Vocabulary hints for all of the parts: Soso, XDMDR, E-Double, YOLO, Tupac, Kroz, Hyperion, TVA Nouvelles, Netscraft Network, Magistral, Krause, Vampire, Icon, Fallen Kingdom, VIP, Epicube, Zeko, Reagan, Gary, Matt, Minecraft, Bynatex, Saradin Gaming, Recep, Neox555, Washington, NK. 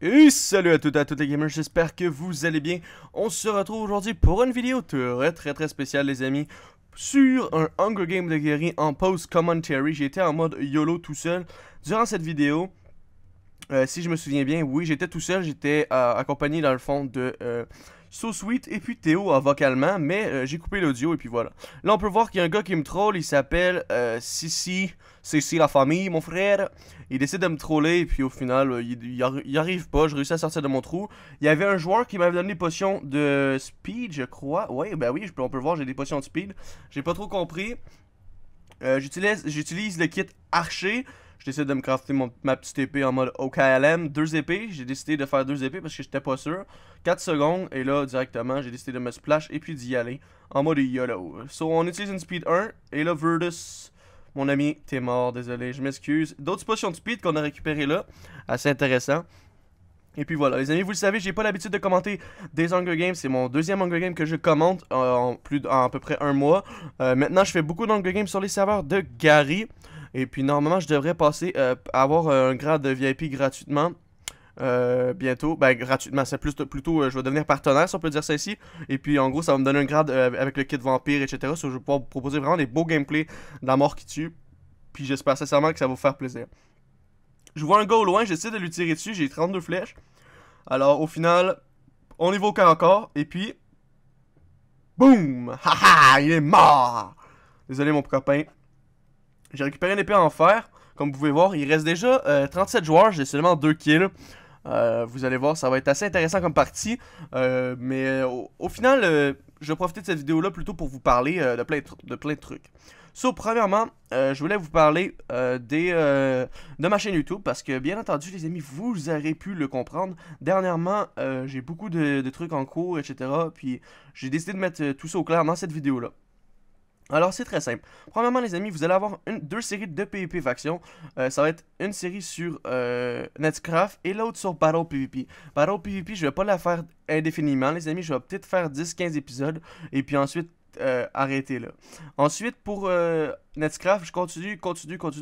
Et salut à toutes les gamers, j'espère que vous allez bien. On se retrouve aujourd'hui pour une vidéo très spéciale les amis, sur un Hunger Game de Gary en post commentary. J'étais en mode YOLO tout seul durant cette vidéo. Si je me souviens bien, oui j'étais tout seul, j'étais accompagné dans le fond de SoSweet et puis Théo vocalement, mais j'ai coupé l'audio et puis voilà. Là on peut voir qu'il y a un gars qui me troll, il s'appelle Sisi, Cici la famille, mon frère. Il décide de me troller et puis au final il arrive pas, je réussis à sortir de mon trou. Il y avait un joueur qui m'avait donné des potions de speed je crois, ouais ben oui on peut voir j'ai des potions de speed, j'ai pas trop compris. J'utilise le kit archer. Je décide de me crafter ma petite épée en mode OKLM, deux épées, j'ai décidé de faire deux épées parce que j'étais pas sûr. 4 secondes et là directement j'ai décidé de me splash et puis d'y aller en mode YOLO. So on utilise une speed 1 et là Virtus, mon ami t'es mort, désolé, je m'excuse. D'autres potions de speed qu'on a récupérées là, assez intéressant. Et puis voilà les amis, vous le savez, j'ai pas l'habitude de commenter des Hunger Games, c'est mon deuxième Hunger Game que je commente en à peu près un mois. Maintenant je fais beaucoup d'Hunger Games sur les serveurs de Gary. Et puis normalement je devrais passer avoir un grade de VIP gratuitement bientôt, ben gratuitement c'est plutôt je vais devenir partenaire si on peut dire ça ici. Et puis en gros ça va me donner un grade avec le kit vampire etc, so je vais pouvoir vous proposer vraiment des beaux gameplays de la mort qui tue. Puis j'espère sincèrement que ça va vous faire plaisir. Je vois un gars au loin, j'essaie de lui tirer dessus, j'ai 32 flèches. Alors au final on y va au cas encore et puis boum, haha il est mort. Désolé mon copain. J'ai récupéré une épée en fer, comme vous pouvez voir, il reste déjà 37 joueurs, j'ai seulement 2 kills. Vous allez voir, ça va être assez intéressant comme partie. Mais au final, je vais profiter de cette vidéo-là plutôt pour vous parler de plein de trucs. So, premièrement, je voulais vous parler de ma chaîne YouTube, parce que bien entendu, les amis, vous aurez pu le comprendre. Dernièrement, j'ai beaucoup de trucs en cours, etc. Puis j'ai décidé de mettre tout ça au clair dans cette vidéo-là. Alors c'est très simple, premièrement les amis vous allez avoir deux séries de PvP factions, ça va être une série sur Craft et l'autre sur Battle PvP. Battle PvP je vais pas la faire indéfiniment les amis, je vais peut-être faire 10-15 épisodes et puis ensuite arrêter là. Ensuite pour Craft je continue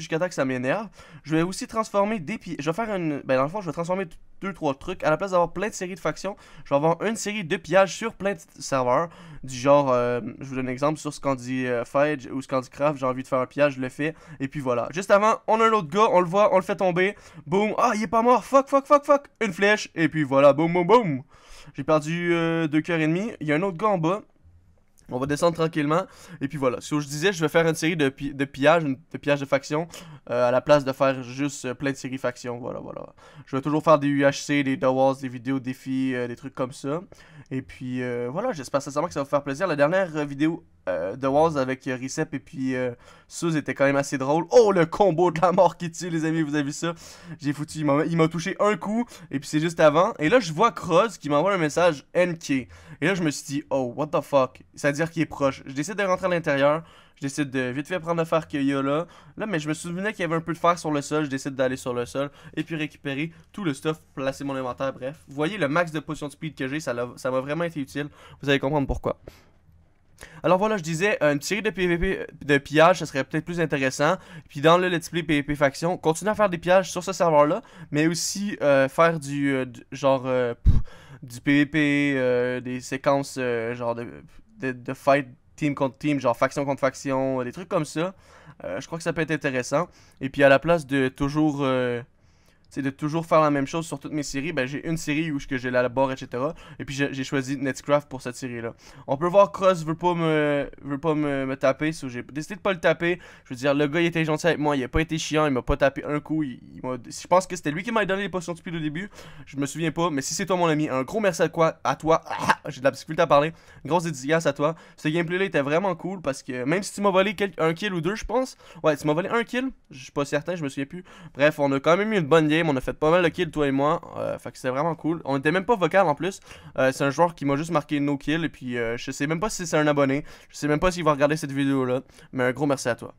jusqu'à temps que ça m'énerve. Je vais aussi transformer des pieds, je vais faire une, ben dans le fond je vais transformer 2-3 trucs, à la place d'avoir plein de séries de factions, je vais avoir une série de pillages sur plein de serveurs, du genre, je vous donne un exemple, sur Scandi Fight ou Scandi Craft, j'ai envie de faire un pillage, je le fais, et puis voilà. Juste avant, on a un autre gars, on le voit, on le fait tomber, boum, ah il est pas mort, fuck, une flèche, et puis voilà, boum, j'ai perdu 2 cœurs et demi, il y a un autre gars en bas, on va descendre tranquillement, et puis voilà. So, je disais, je vais faire une série de pillages de factions, à la place de faire juste plein de séries factions, voilà. Je vais toujours faire des UHC, des The Walls, des vidéos défis, des trucs comme ça. Et puis voilà, j'espère sincèrement que ça va vous faire plaisir. La dernière vidéo The Walls avec Recep et puis Suze était quand même assez drôle. Oh, le combo de la mort qui tue, les amis, vous avez vu ça? J'ai foutu, il m'a touché un coup, et puis c'est juste avant. Et là, je vois Kroz qui m'envoie un message NK. Et là, je me suis dit, oh, what the fuck? C'est-à-dire qu'il est proche. Je décide de rentrer à l'intérieur. Je décide de vite fait prendre le fer qu'il y a là. Là, mais je me souvenais qu'il y avait un peu de fer sur le sol. Je décide d'aller sur le sol et puis récupérer tout le stuff, placer mon inventaire, bref. Vous voyez le max de potions de speed que j'ai, ça m'a vraiment été utile. Vous allez comprendre pourquoi. Alors voilà, je disais, une série de PvP de pillage, ça serait peut-être plus intéressant. Puis dans le Let's Play PvP Faction, continuer à faire des pillages sur ce serveur-là, mais aussi faire du PvP, des séquences genre de fight. Team contre team, genre faction contre faction, des trucs comme ça. Je crois que ça peut être intéressant. Et puis à la place de toujours faire la même chose sur toutes mes séries, ben j'ai une série où je l'élabore, etc. Et puis j'ai choisi Netcraft pour cette série-là. On peut voir Kroz veut pas me taper, so j'ai décidé de pas le taper. Je veux dire, le gars il était gentil avec moi, il a pas été chiant, il m'a pas tapé un coup. Je pense que c'était lui qui m'a donné les potions de speed au début. Je me souviens pas, mais si c'est toi mon ami, un gros merci à toi. J'ai de la difficulté à parler. Une grosse dédicace à toi. Ce gameplay-là était vraiment cool parce que même si tu m'as volé un kill ou deux, je pense. Ouais, tu m'as volé un kill. Je suis pas certain, je me souviens plus. Bref, on a quand même eu une bonne game. On a fait pas mal de kills, toi et moi. Fait que c'était vraiment cool. On était même pas vocal en plus. C'est un joueur qui m'a juste marqué no kill. Et puis, je sais même pas si c'est un abonné. Je sais même pas s'il va regarder cette vidéo-là. Mais un gros merci à toi.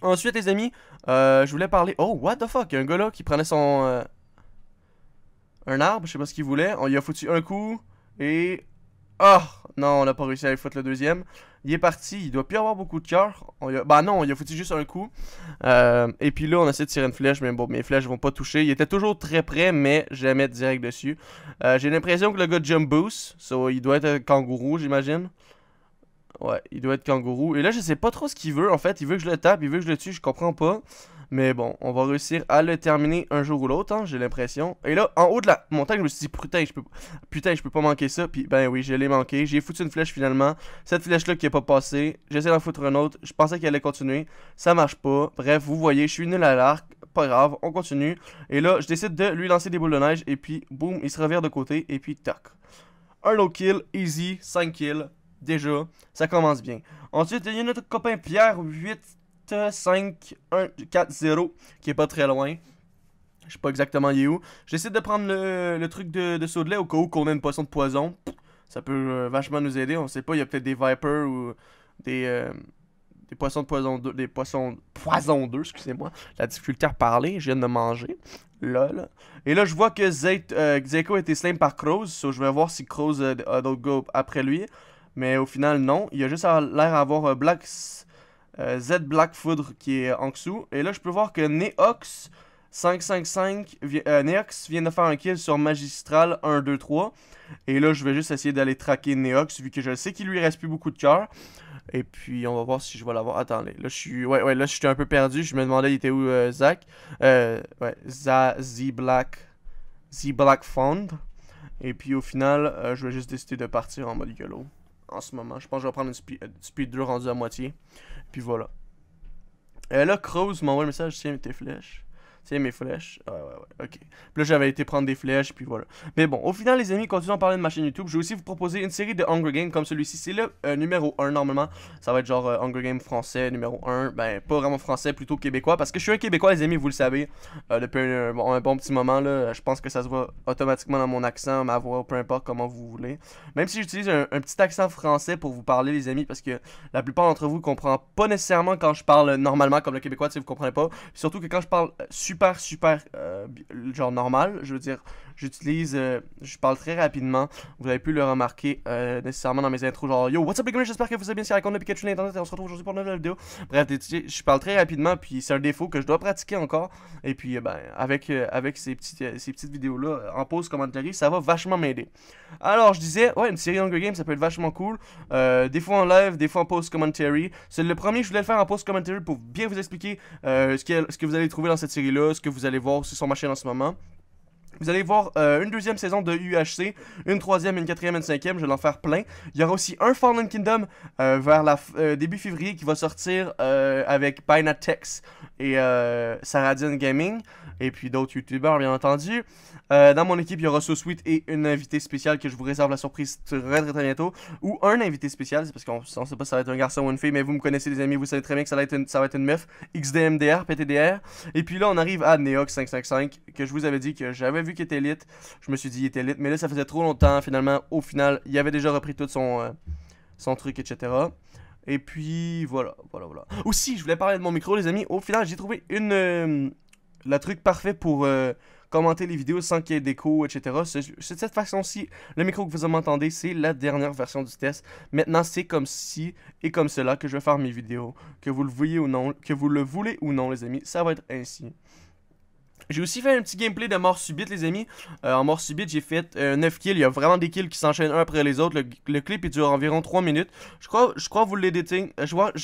Ensuite, les amis, je voulais parler. Oh, what the fuck. Il y a un gars là qui prenait son. Un arbre, je sais pas ce qu'il voulait. On lui a foutu un coup. Et Oh non, on n'a pas réussi à aller foutre le deuxième. Il est parti, il doit plus avoir beaucoup de cœur. Bah non, il a foutu juste un coup. Et puis là, on essaie de tirer une flèche, mais bon, mes flèches vont pas toucher. Il était toujours très près, mais jamais direct dessus. J'ai l'impression que le gars jump boost, so il doit être kangourou, j'imagine. Ouais, il doit être kangourou. Et là, je sais pas trop ce qu'il veut, en fait. Il veut que je le tape, il veut que je le tue, je comprends pas. Mais bon, on va réussir à le terminer un jour ou l'autre, hein, j'ai l'impression. Et là, en haut de la montagne, je me suis dit, putain, je peux pas manquer ça. Puis, ben oui, je l'ai manqué. J'ai foutu une flèche finalement. Cette flèche-là qui est pas passée. J'essaie d'en foutre une autre. Je pensais qu'elle allait continuer. Ça marche pas. Bref, vous voyez, je suis nul à l'arc. Pas grave, on continue. Et là, je décide de lui lancer des boules de neige. Et puis, boum, il se revire de côté. Et puis, toc. Un low kill, easy, 5 kills. Déjà, ça commence bien. Ensuite, il y a notre copain Pierre, 8-5-1-4-0, qui est pas très loin. Je sais pas exactement il est où. J'essaie de prendre le truc de saut de lait au cas où qu'on a une potion de poison. Ça peut vachement nous aider, on sait pas, il y a peut-être des vipers ou des poissons de poison 2, des poissons de poison 2, excusez-moi, la difficulté à parler, je viens de manger, lol. Et là je vois que Zeko a été slam par Kroz, so je vais voir si Kroz a d'autres gars après lui. Mais au final, non. Il a juste l'air d'avoir Z Black Foudre qui est en dessous. Et là, je peux voir que Neox555 Neox vient de faire un kill sur Magistral 1, 2, 3. Et là, je vais juste essayer d'aller traquer Neox vu que je sais qu'il lui reste plus beaucoup de cœur. Et puis, on va voir si je vais l'avoir. Attendez, là, je suis là, je suis un peu perdu. Je me demandais, il était où Zach Z Black. Z Black Foudre. Et puis au final, je vais juste décider de partir en mode YOLO. En ce moment, je pense que je vais prendre une speed 2 rendue à moitié. Puis voilà. Là, Krause m'envoie un message, tiens tes flèches. Tiens mes flèches. Ouais, ok. Puis là, j'avais été prendre des flèches, puis voilà. Mais bon, au final, les amis, continuons à parler de ma chaîne YouTube. Je vais aussi vous proposer une série de Hunger Game comme celui-ci. C'est le numéro 1, normalement. Ça va être genre Hunger Game français, numéro 1. Ben, pas vraiment français, plutôt québécois. Parce que je suis un Québécois, les amis, vous le savez. Depuis un bon petit moment, là, je pense que ça se voit automatiquement dans mon accent, ma voix, peu importe comment vous voulez. Même si j'utilise un petit accent français pour vous parler, les amis, parce que la plupart d'entre vous ne comprennent pas nécessairement quand je parle normalement, comme le Québécois, si vous ne comprenez pas. Surtout que quand je parle super genre normal, je veux dire, j'utilise, je parle très rapidement, vous avez pu le remarquer nécessairement dans mes intros, genre yo what's up les gars, j'espère que vous allez bien sur Icon de Pikachu l'internet et on se retrouve aujourd'hui pour une nouvelle vidéo. Bref, je parle très rapidement, puis c'est un défaut que je dois pratiquer encore, et puis ben avec ces petites vidéos là en pause commentaire, ça va vachement m'aider. Alors je disais, ouais, une série Hunger Games, ça peut être vachement cool, des fois en live, des fois en pause commentary. C'est le premier, je voulais le faire en pause commentary pour bien vous expliquer ce que vous allez trouver dans cette série là, ce que vous allez voir aussi sur ma chaîne en ce moment. Vous allez voir une deuxième saison de UHC, une troisième, une quatrième, une cinquième, je vais en faire plein. Il y aura aussi un Fallen Kingdom vers début février qui va sortir avec Bynatex et Saradin Gaming. Et puis d'autres youtubeurs bien entendu. Dans mon équipe il y aura SoSweet et une invitée spéciale que je vous réserve la surprise très bientôt. Ou un invité spécial, c'est parce qu'on sait pas si ça va être un garçon ou une fille, mais vous me connaissez les amis, vous savez très bien que ça va être une meuf. XDMDR, PTDR. Et puis là on arrive à Neox555 que je vous avais dit que j'avais vu qu'il était lit. Je me suis dit il était lit, mais là ça faisait trop longtemps finalement. Au final il avait déjà repris tout son truc, etc. Et puis voilà. Aussi je voulais parler de mon micro les amis. Au final j'ai trouvé le truc parfait pour commenter les vidéos sans qu'il y ait d'écho, etc. C'est de cette façon-ci, le micro que vous m'entendez, c'est la dernière version du test. Maintenant, c'est comme ci et comme cela que je vais faire mes vidéos. Que vous le voyez ou non, que vous le voulez ou non, les amis, ça va être ainsi. J'ai aussi fait un petit gameplay de mort subite, les amis. En mort subite, j'ai fait 9 kills. Il y a vraiment des kills qui s'enchaînent un après les autres. Le clip, il dure environ 3 minutes. Je crois vous l'éditing. Je crois que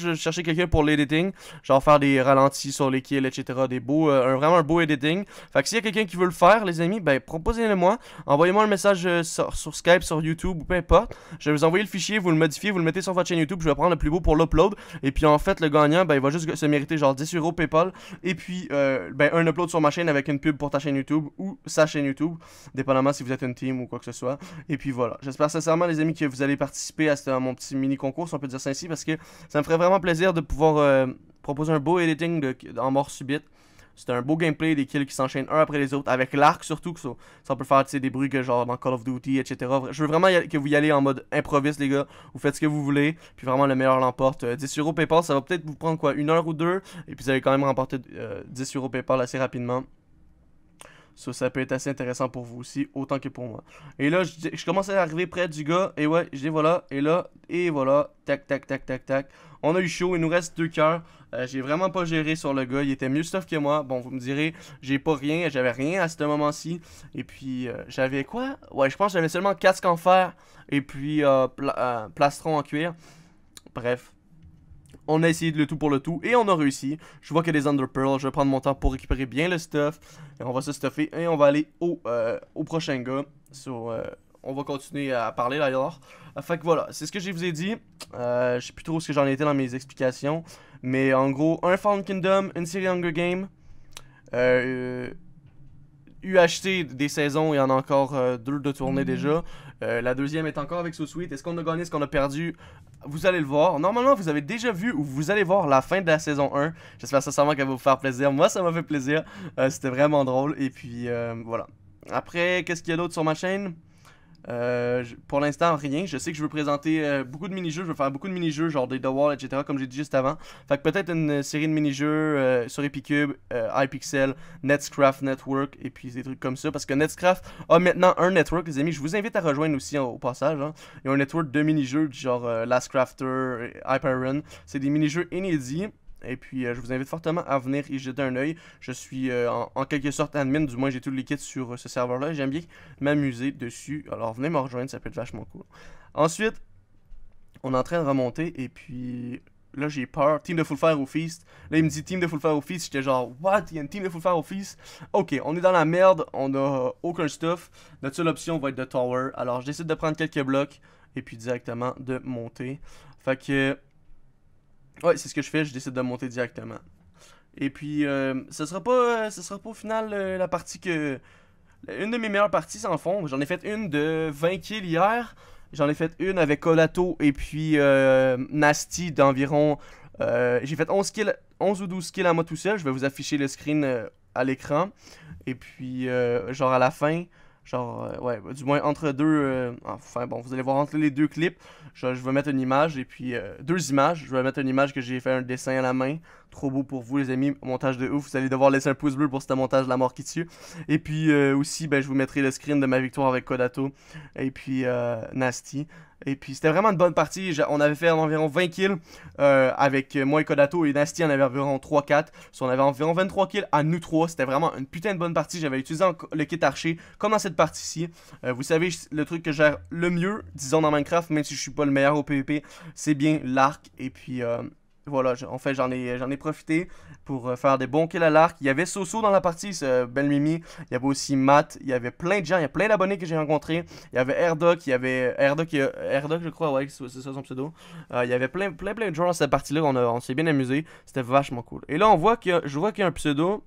je cherchais quelqu'un pour l'éditing. Genre faire des ralentis sur les kills, etc. Des beaux, vraiment un beau editing. Fait que s'il y a quelqu'un qui veut le faire, les amis, ben proposez-le moi. Envoyez-moi un message sur Skype, sur YouTube, ou peu importe. Je vais vous envoyer le fichier, vous le modifiez, vous le mettez sur votre chaîne YouTube. Je vais prendre le plus beau pour l'upload. Et puis en fait, le gagnant, ben il va juste se mériter genre 10 € PayPal. Et puis, ben un upload sur ma chaîne avec une pub pour ta chaîne YouTube ou sa chaîne YouTube, dépendamment si vous êtes une team ou quoi que ce soit. Et puis voilà, j'espère sincèrement les amis que vous allez participer à mon petit mini concours, si on peut dire ça ainsi, parce que ça me ferait vraiment plaisir de pouvoir proposer un beau editing en mort subite. C'est un beau gameplay, des kills qui s'enchaînent un après les autres, avec l'arc surtout, que ça peut faire des bruits que genre dans Call of Duty, etc. Je veux vraiment que vous y allez en mode improviste les gars, vous faites ce que vous voulez, puis vraiment le meilleur l'emporte. 10 € PayPal, ça va peut-être vous prendre quoi, 1 heure ou 2, et puis vous allez quand même remporter 10 € PayPal assez rapidement. Ça peut être assez intéressant pour vous aussi, autant que pour moi. Et là, je commence à arriver près du gars. Et ouais, je dis voilà, et là, et voilà. Tac, tac, tac, tac, tac. On a eu chaud, il nous reste 2 cœurs. J'ai vraiment pas géré sur le gars, il était mieux stuff que moi. Bon, vous me direz, j'ai pas rien, j'avais rien à ce moment-ci. Et puis, j'avais quoi? Ouais, je pense que j'avais seulement casque en fer. Et puis, plastron en cuir. Bref. On a essayé de le tout pour le tout et on a réussi. Je vois qu'il y a des Under Pearl. Je vais prendre mon temps pour récupérer bien le stuff. Et on va se stuffer et on va aller au prochain gars. So, on va continuer à parler d'ailleurs. Fait que voilà, c'est ce que je vous ai dit. Je sais plus trop ce que j'en étais dans mes explications. Mais en gros, un Fallen Kingdom, une série Hunger Game. UHC des saisons, il y en a encore 2 de tournée déjà. La deuxième est encore avec SoSweet. Est-ce qu'on a gagné, est-ce qu'on a perdu? Vous allez le voir. Normalement, vous avez déjà vu ou vous allez voir la fin de la saison 1. J'espère sincèrement qu'elle va vous faire plaisir. Moi, ça m'a fait plaisir. C'était vraiment drôle. Et puis, voilà. Après, qu'est-ce qu'il y a d'autre sur ma chaîne? Pour l'instant, rien. Je sais que je veux présenter beaucoup de mini-jeux. Je veux faire beaucoup de mini-jeux, genre des The Walls, etc., comme j'ai dit juste avant. Fait que peut-être une série de mini-jeux sur Epicube, iPixel, Netscraft Network, et puis des trucs comme ça. Parce que Netscraft a maintenant un network, les amis. Je vous invite à rejoindre aussi au passage. Hein. Il y a un network de mini-jeux, genre Last Crafter, Hyperion. C'est des mini-jeux inédits. Et puis je vous invite fortement à venir y jeter un oeil. Je suis en quelque sorte admin, du moins j'ai tous les kits sur ce serveur là. J'aime bien m'amuser dessus, alors venez me rejoindre, ça peut être vachement cool. Ensuite, on est en train de remonter et puis là j'ai peur, team de full fire au Feast. Là il me dit team de full fire au Feast, j'étais genre what, il y a une team de full fire au Feast? Ok, on est dans la merde, on a aucun stuff. Notre seule option va être de tower, alors je décide de prendre quelques blocs et puis directement de monter. Fait que... ouais, c'est ce que je fais, je décide de monter directement. Et puis, ce sera pas au final la partie que... une de mes meilleures parties, en fond. J'en ai fait une de 20 kills hier. J'en ai fait une avec Colato et puis Nasty d'environ... j'ai fait 11 kills, 11 ou 12 kills à moi tout seul. Je vais vous afficher le screen à l'écran. Et puis, genre à la fin... genre, ouais, du moins entre deux, enfin bon, vous allez voir entre les 2 clips, je vais mettre une image et puis, 2 images, je vais mettre une image que j'ai fait un dessin à la main, trop beau pour vous les amis, montage de ouf, vous allez devoir laisser un pouce bleu pour ce montage de la mort qui tue, et puis aussi, ben je vous mettrai le screen de ma victoire avec Colato, et puis Nasty, et puis c'était vraiment une bonne partie, on avait fait environ 20 kills avec moi et Colato, et Nasty en avait environ 3-4, so, on avait environ 23 kills à nous 3, c'était vraiment une putain de bonne partie, j'avais utilisé le kit archer, comme dans cette partie-ci. Vous savez, le truc que je gère le mieux, disons dans Minecraft, même si je suis pas le meilleur au PvP, c'est bien l'arc. Et puis voilà, en fait j'en ai profité pour faire des bons kills à l'arc. Il y avait Soso dans la partie, ce bel Mimi, il y avait aussi Matt, il y avait plein de gens, il y a plein d'abonnés que j'ai rencontrés. Il y avait Erdog, je crois, ouais, c'est ça son pseudo. Il y avait plein de gens dans cette partie-là, on s'est bien amusé, c'était vachement cool. Et là on voit que je vois qu'il y a un pseudo.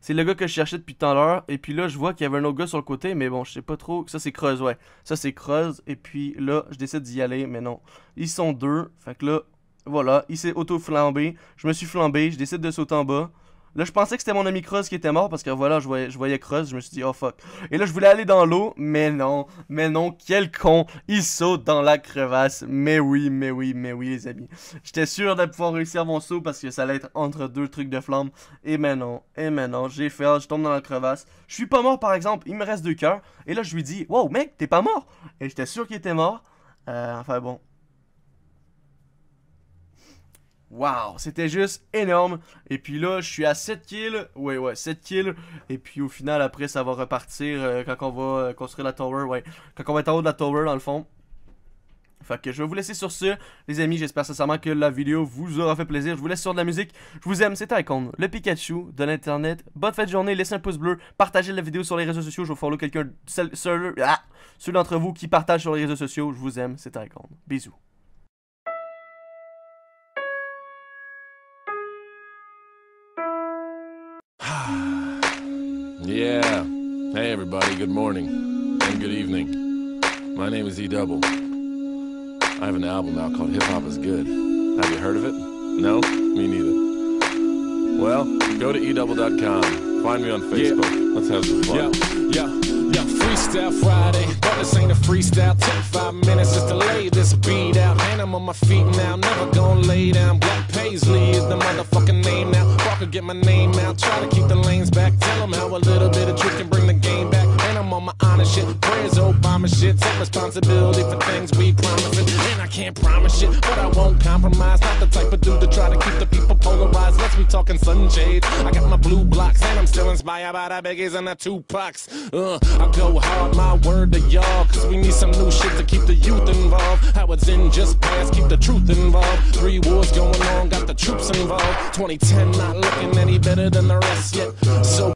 C'est le gars que je cherchais depuis tant l'heure. Et puis là, je vois qu'il y avait un autre gars sur le côté. Mais bon, je sais pas trop. Ça, c'est Kroz, ouais. Ça, c'est Kroz. Et puis là, je décide d'y aller. Mais non. Ils sont 2. Fait que là, voilà. Il s'est auto-flambé. Je me suis flambé. Je décide de sauter en bas. Là, je pensais que c'était mon ami Kreuz qui était mort parce que voilà, je voyais Kreuz, je me suis dit, oh fuck. Et là, je voulais aller dans l'eau, mais non, quel con, il saute dans la crevasse. Mais oui, mais oui, mais oui, les amis. J'étais sûr de pouvoir réussir mon saut parce que ça allait être entre 2 trucs de flamme. Et mais non, j'ai fait, je tombe dans la crevasse. Je suis pas mort par exemple, il me reste 2 cœurs. Et là, je lui dis, wow, mec, t'es pas mort. Et j'étais sûr qu'il était mort. Enfin bon. Wow, c'était juste énorme. Et puis là, je suis à 7 kills. Ouais, ouais, 7 kills. Et puis au final, après, ça va repartir quand on va construire la tower. Ouais, quand on va être en haut de la tower, dans le fond. Fait que je vais vous laisser sur ce, les amis. J'espère sincèrement que la vidéo vous aura fait plaisir. Je vous laisse sur de la musique. Je vous aime, c'est Icon, le Pikachu de l'internet. Bonne fête de journée, laissez un pouce bleu. Partagez la vidéo sur les réseaux sociaux. Je vais follow quelqu'un, ceux d'entre vous qui partagent sur les réseaux sociaux. Je vous aime, c'est Icon. Bisous. Yeah. Hey, everybody. Good morning and good evening. My name is E-Double. I have an album out called Hip Hop Is Good. Have you heard of it? No? Me neither. Well, go to edouble.com. Find me on Facebook. Yeah. Let's have some fun. Yeah. Yeah. Yeah, Freestyle Friday, but this ain't a freestyle. Take 5 minutes just to lay this beat out. And I'm on my feet now, never gonna lay down. Black Paisley is the motherfucking name now. Walker, get my name out, try to keep the lanes back. Tell them how a little bit of trick can bring the game back. And I'm on my honest shit, prayers Obama shit. Take responsibility for things we promising. And I can't promise shit, but I won't compromise. Not the type of dude to try to keep the people polarized. Let's be talking sunshade. I got my blue blocks, and I'm still inspired by the biggies and the Tupacs. I go hard, my word to y'all, cause we need some new shit to keep the youth involved. How it's in just past, keep the truth involved. 3 wars going on, got the troops involved. 2010 not looking any better than the rest yet. So